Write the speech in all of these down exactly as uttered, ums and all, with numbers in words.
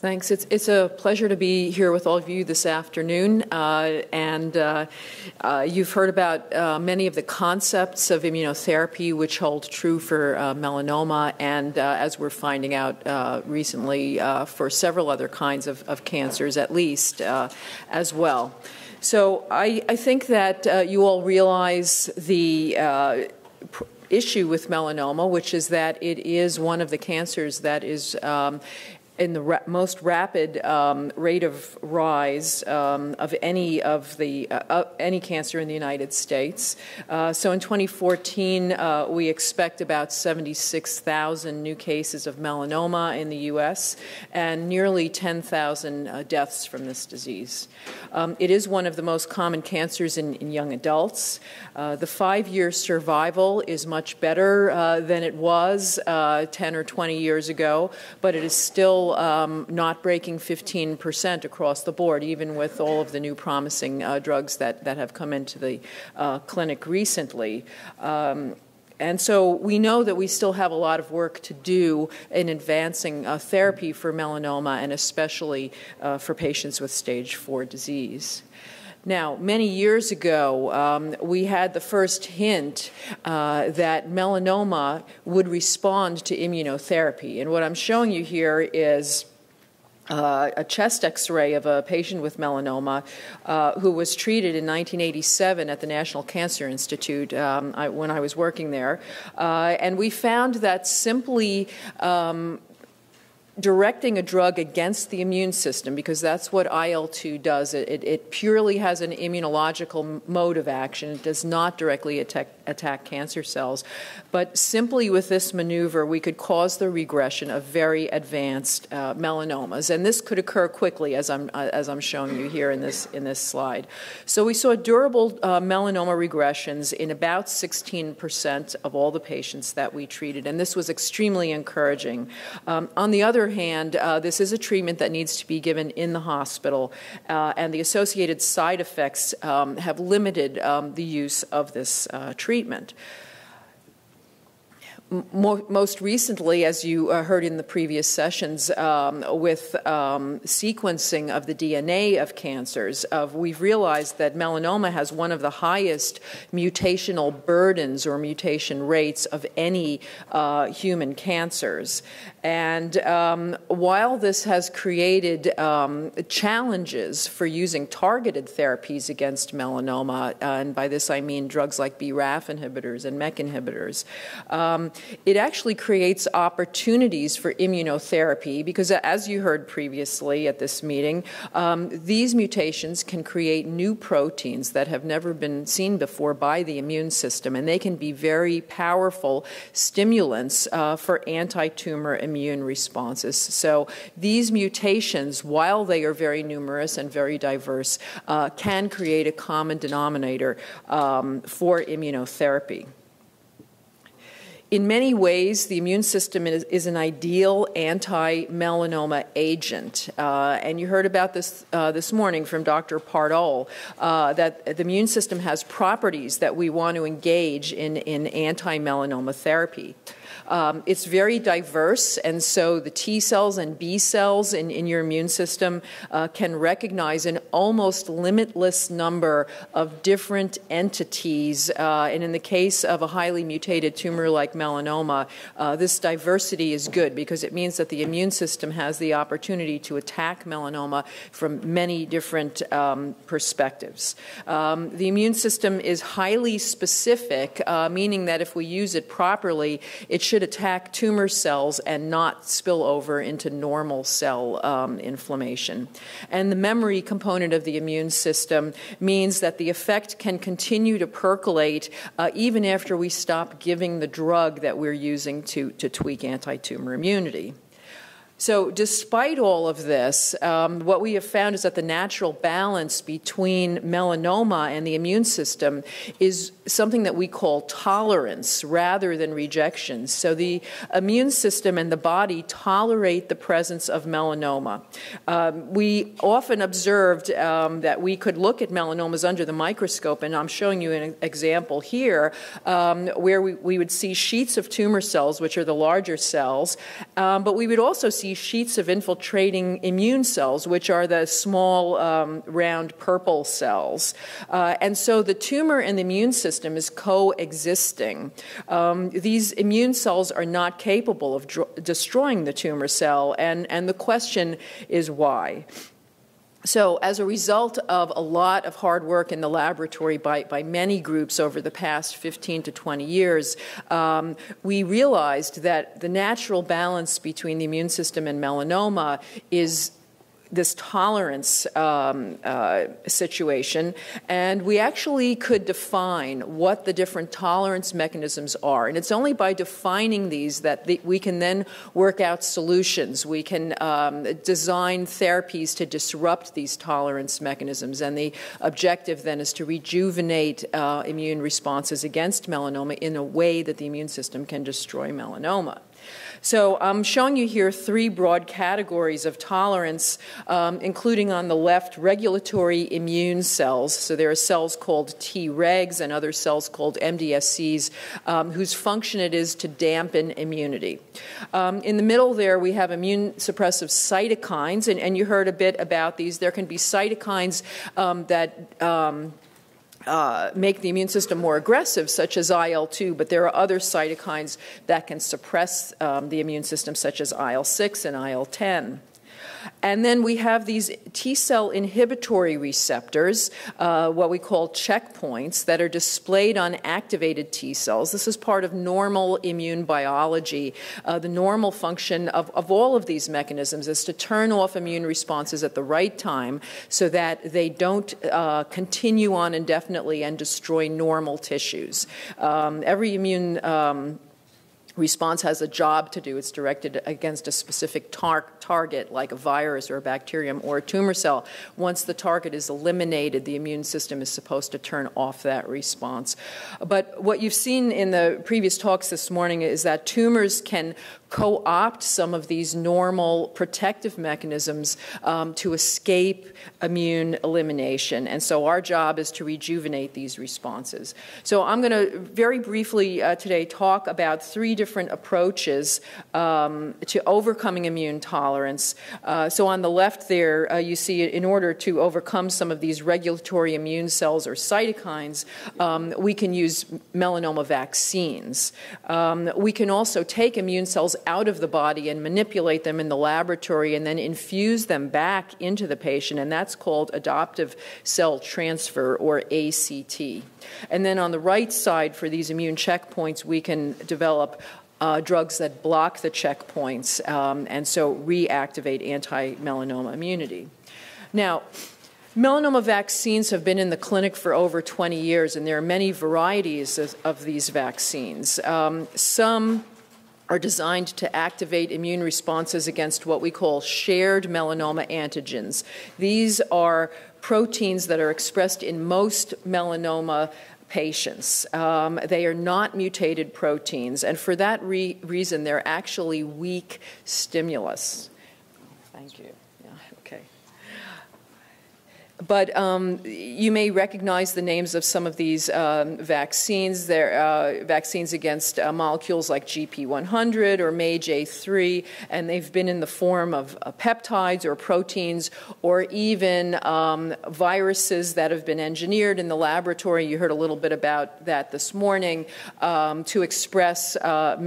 Thanks. It's, it's a pleasure to be here with all of you this afternoon. Uh, and uh, uh, you've heard about uh, many of the concepts of immunotherapy which hold true for uh, melanoma and, uh, as we're finding out uh, recently, uh, for several other kinds of, of cancers at least uh, as well. So I, I think that uh, you all realize the uh, pr issue with melanoma, which is that it is one of the cancers that is um, in the ra most rapid um, rate of rise um, of any of the uh, uh, any cancer in the United States. Uh, so in twenty fourteen, uh, we expect about seventy-six thousand new cases of melanoma in the U S and nearly ten thousand uh, deaths from this disease. Um, it is one of the most common cancers in, in young adults. Uh, the five-year survival is much better uh, than it was uh, ten or twenty years ago, but it is still Um, not breaking fifteen percent across the board, even with all of the new promising uh, drugs that, that have come into the uh, clinic recently. Um, And so we know that we still have a lot of work to do in advancing uh, therapy for melanoma and especially uh, for patients with stage four disease. Now, many years ago, um, we had the first hint uh, that melanoma would respond to immunotherapy. And what I'm showing you here is Uh, a chest x-ray of a patient with melanoma uh, who was treated in nineteen eighty-seven at the National Cancer Institute um, I, when I was working there. Uh, and we found that simply um, directing a drug against the immune system, because that's what I L two does. It, it purely has an immunological mode of action. It does not directly attack, attack cancer cells. But simply with this maneuver, we could cause the regression of very advanced uh, melanomas. And this could occur quickly, as I'm, uh, as I'm showing you here in this, in this slide. So we saw durable uh, melanoma regressions in about sixteen percent of all the patients that we treated. And this was extremely encouraging. Um, on the other hand, uh, this is a treatment that needs to be given in the hospital, uh, and the associated side effects um, have limited um, the use of this uh, treatment. Most recently, as you heard in the previous sessions, um, with um, sequencing of the D N A of cancers, of we've realized that melanoma has one of the highest mutational burdens or mutation rates of any uh, human cancers. And um, while this has created um, challenges for using targeted therapies against melanoma, uh, and by this I mean drugs like B RAF inhibitors and MEK inhibitors, um, it actually creates opportunities for immunotherapy because, as you heard previously at this meeting, um, these mutations can create new proteins that have never been seen before by the immune system, and they can be very powerful stimulants uh, for anti-tumor immune responses. So these mutations, while they are very numerous and very diverse, uh, can create a common denominator um, for immunotherapy. In many ways, the immune system is, is an ideal anti-melanoma agent. Uh, and you heard about this uh, this morning from Doctor Pardol, uh, that the immune system has properties that we want to engage in, in anti-melanoma therapy. Um, it's very diverse, and so the T cells and B cells in, in your immune system uh, can recognize an almost limitless number of different entities. Uh, and in the case of a highly mutated tumor like melanoma, uh, this diversity is good because it means that the immune system has the opportunity to attack melanoma from many different um, perspectives. Um, the immune system is highly specific, uh, meaning that if we use it properly, it should attack tumor cells and not spill over into normal cell um, inflammation. And the memory component of the immune system means that the effect can continue to percolate uh, even after we stop giving the drug that we're using to, to tweak anti-tumor immunity. So despite all of this, um, what we have found is that the natural balance between melanoma and the immune system is something that we call tolerance rather than rejection. So the immune system and the body tolerate the presence of melanoma. Um, we often observed um, that we could look at melanomas under the microscope, and I'm showing you an example here um, where we, we would see sheets of tumor cells, which are the larger cells, um, but we would also see these sheets of infiltrating immune cells, which are the small um, round purple cells. Uh, and so the tumor and the immune system is coexisting. Um, these immune cells are not capable of destroying the tumor cell, and, and the question is why? So as a result of a lot of hard work in the laboratory by, by many groups over the past fifteen to twenty years, um, we realized that the natural balance between the immune system and melanoma is this tolerance um, uh, situation, and we actually could define what the different tolerance mechanisms are. And it's only by defining these that the, we can then work out solutions. We can um, design therapies to disrupt these tolerance mechanisms, and the objective then is to rejuvenate uh, immune responses against melanoma in a way that the immune system can destroy melanoma. So I'm showing you here three broad categories of tolerance, um, including on the left regulatory immune cells. So there are cells called Tregs and other cells called M D S Cs, um, whose function it is to dampen immunity. Um, in the middle there, we have immune suppressive cytokines, and, and you heard a bit about these. There can be cytokines um, that um, Uh, make the immune system more aggressive, such as I L two, but there are other cytokines that can suppress um, the immune system, such as I L six and I L ten. And then we have these T-cell inhibitory receptors, uh, what we call checkpoints, that are displayed on activated T-cells. This is part of normal immune biology. Uh, the normal function of, of all of these mechanisms is to turn off immune responses at the right time so that they don't uh, continue on indefinitely and destroy normal tissues. Um, every immune um, response has a job to do. It's directed against a specific tar target, like a virus or a bacterium or a tumor cell. Once the target is eliminated, the immune system is supposed to turn off that response. But what you've seen in the previous talks this morning is that tumors can co-opt some of these normal protective mechanisms um, to escape immune elimination. And so our job is to rejuvenate these responses. So I'm going to very briefly uh, today talk about three different approaches um, to overcoming immune tolerance. Uh, so on the left there, uh, you see in order to overcome some of these regulatory immune cells or cytokines, um, we can use melanoma vaccines. Um, we can also take immune cells out of the body and manipulate them in the laboratory and then infuse them back into the patient, and that's called adoptive cell transfer, or A C T. And then on the right side, for these immune checkpoints, we can develop uh, drugs that block the checkpoints um, and so reactivate anti-melanoma immunity. Now, melanoma vaccines have been in the clinic for over twenty years, and there are many varieties of, of these vaccines. Um, some are designed to activate immune responses against what we call shared melanoma antigens. These are proteins that are expressed in most melanoma patients. Um, they are not mutated proteins, and for that re reason, they're actually weak stimulus. Thank you. Yeah, okay. But um, you may recognize the names of some of these um, vaccines. They're uh, vaccines against uh, molecules like G P one hundred or MAGE A three, and they've been in the form of uh, peptides or proteins or even um, viruses that have been engineered in the laboratory. You heard a little bit about that this morning, um, to express uh,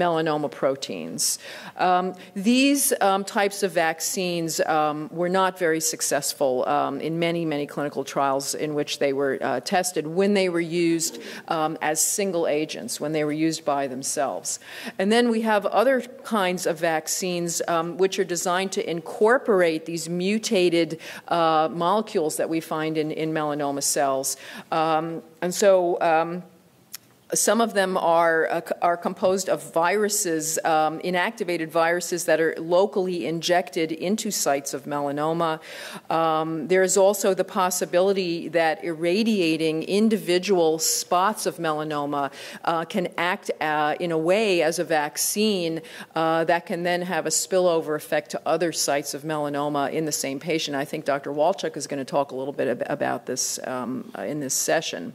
melanoma proteins. Um, these um, types of vaccines um, were not very successful um, in many, many clinical trials in which they were uh, tested when they were used um, as single agents, when they were used by themselves. And then we have other kinds of vaccines um, which are designed to incorporate these mutated uh, molecules that we find in, in melanoma cells. Um, and so um, some of them are, uh, are composed of viruses, um, inactivated viruses that are locally injected into sites of melanoma. Um, there is also the possibility that irradiating individual spots of melanoma uh, can act uh, in a way as a vaccine uh, that can then have a spillover effect to other sites of melanoma in the same patient. I think Doctor Walchuk is going to talk a little bit ab about this um, in this session.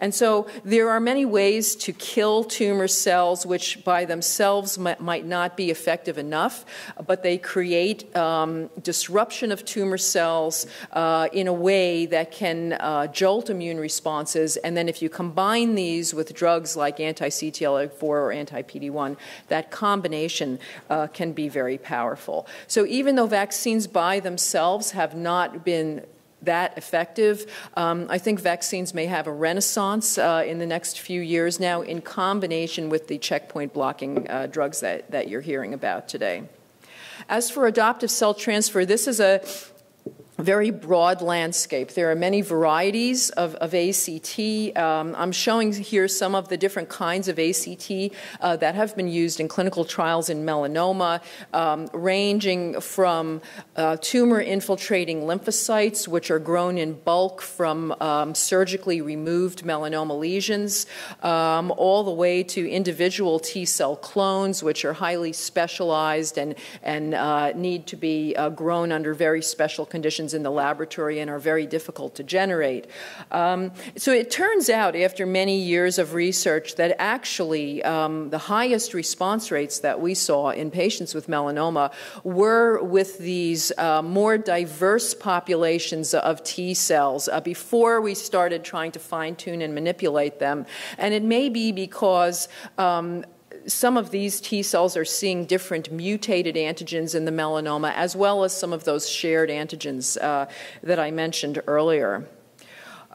And so there are many ways ways to kill tumor cells which by themselves might not be effective enough, but they create um, disruption of tumor cells uh, in a way that can uh, jolt immune responses. And then if you combine these with drugs like anti C T L A four or anti P D one, that combination uh, can be very powerful. So even though vaccines by themselves have not been that effective, Um, I think vaccines may have a renaissance uh, in the next few years now in combination with the checkpoint blocking uh, drugs that, that you're hearing about today. As for adoptive cell transfer, this is a very broad landscape. There are many varieties of, of A C T. Um, I'm showing here some of the different kinds of A C T uh, that have been used in clinical trials in melanoma, um, ranging from uh, tumor-infiltrating lymphocytes, which are grown in bulk from um, surgically removed melanoma lesions, um, all the way to individual T-cell clones, which are highly specialized and, and uh, need to be uh, grown under very special conditions in the laboratory and are very difficult to generate. Um, so it turns out, after many years of research, that actually um, the highest response rates that we saw in patients with melanoma were with these uh, more diverse populations of T cells uh, before we started trying to fine-tune and manipulate them. And it may be because um, some of these T cells are seeing different mutated antigens in the melanoma, as well as some of those shared antigens uh, that I mentioned earlier.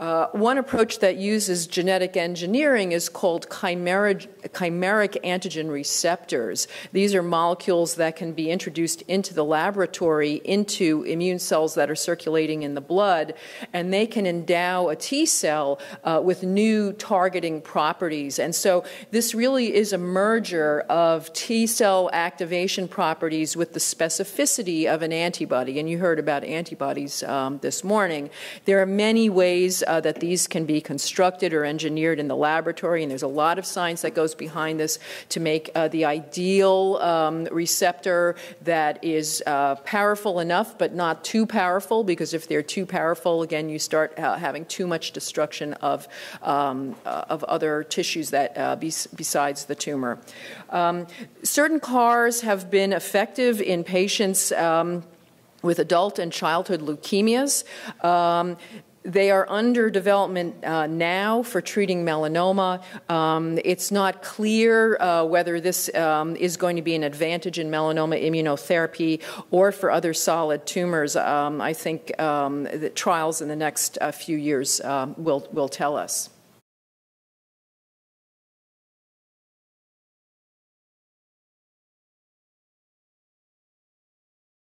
Uh, one approach that uses genetic engineering is called chimeric, chimeric antigen receptors. These are molecules that can be introduced into the laboratory, into immune cells that are circulating in the blood, and they can endow a T cell uh, with new targeting properties. And so this really is a merger of T cell activation properties with the specificity of an antibody. And you heard about antibodies um, this morning. There are many ways Uh, that these can be constructed or engineered in the laboratory, and there's a lot of science that goes behind this to make uh, the ideal um, receptor that is uh, powerful enough but not too powerful, because if they're too powerful, again, you start uh, having too much destruction of, um, uh, of other tissues that uh, be besides the tumor. Um, certain C A Rs have been effective in patients um, with adult and childhood leukemias. Um, They are under development uh, now for treating melanoma. Um, it's not clear uh, whether this um, is going to be an advantage in melanoma immunotherapy or for other solid tumors. Um, I think um, the trials in the next uh, few years uh, will, will tell us.